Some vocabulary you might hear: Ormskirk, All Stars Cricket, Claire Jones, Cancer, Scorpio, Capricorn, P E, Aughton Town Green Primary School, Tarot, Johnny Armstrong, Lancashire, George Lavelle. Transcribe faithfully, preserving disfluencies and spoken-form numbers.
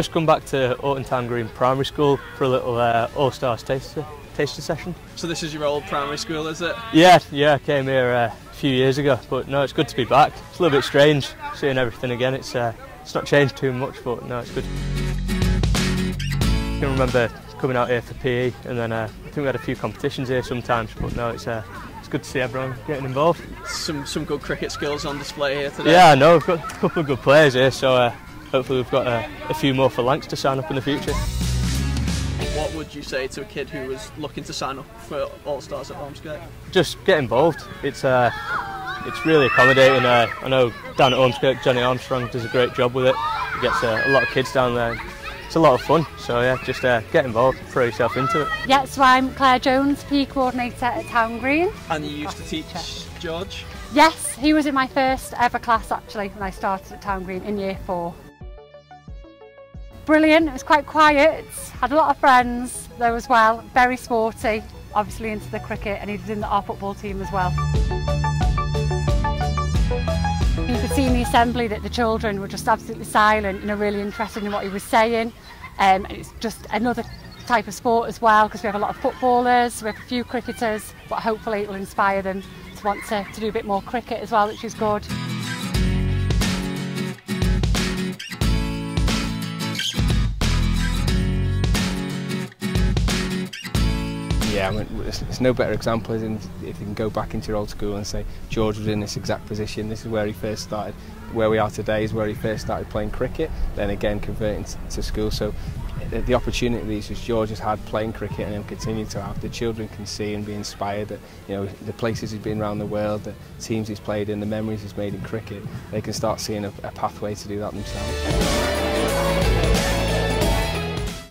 just come back to Aughton Town Green Primary School for a little uh, All Stars taster, taster session. So this is your old primary school, is it? Yeah, yeah, I came here uh, a few years ago, but no, it's good to be back. It's a little bit strange seeing everything again. It's uh, it's not changed too much, but no, it's good. I can remember coming out here for P E, and then uh, I think we had a few competitions here sometimes, but no, it's uh, it's good to see everyone getting involved. Some some good cricket skills on display here today. Yeah, I know, we've got a couple of good players here, so. Uh, Hopefully we've got a, a few more for Lancs to sign up in the future. What would you say to a kid who was looking to sign up for All-Stars at Ormskirk? Just get involved. It's uh, it's really accommodating. Uh, I know down at Ormskirk, Johnny Armstrong does a great job with it. He gets uh, a lot of kids down there. It's a lot of fun. So yeah, just uh, get involved, throw yourself into it. Yeah, so I'm Claire Jones, P E coordinator at Town Green. And you used to teach George? Yes, he was in my first ever class actually when I started at Town Green in year four. Brilliant, it was quite quiet, had a lot of friends though as well, very sporty, obviously into the cricket, and he was in the, our football team as well. You could see in the assembly that the children were just absolutely silent, you know, really interested in what he was saying, um, and it's just another type of sport as well, because we have a lot of footballers, we have a few cricketers, but hopefully it will inspire them to want to, to do a bit more cricket as well, which is good. Yeah, I mean, it's no better example than if you can go back into your old school and say, George was in this exact position, this is where he first started, where we are today is where he first started playing cricket, then again converting to school. So the opportunities that George has had playing cricket and he'll continue to have, the children can see and be inspired that, you know, the places he's been around the world, the teams he's played in, the memories he's made in cricket, they can start seeing a, a pathway to do that themselves.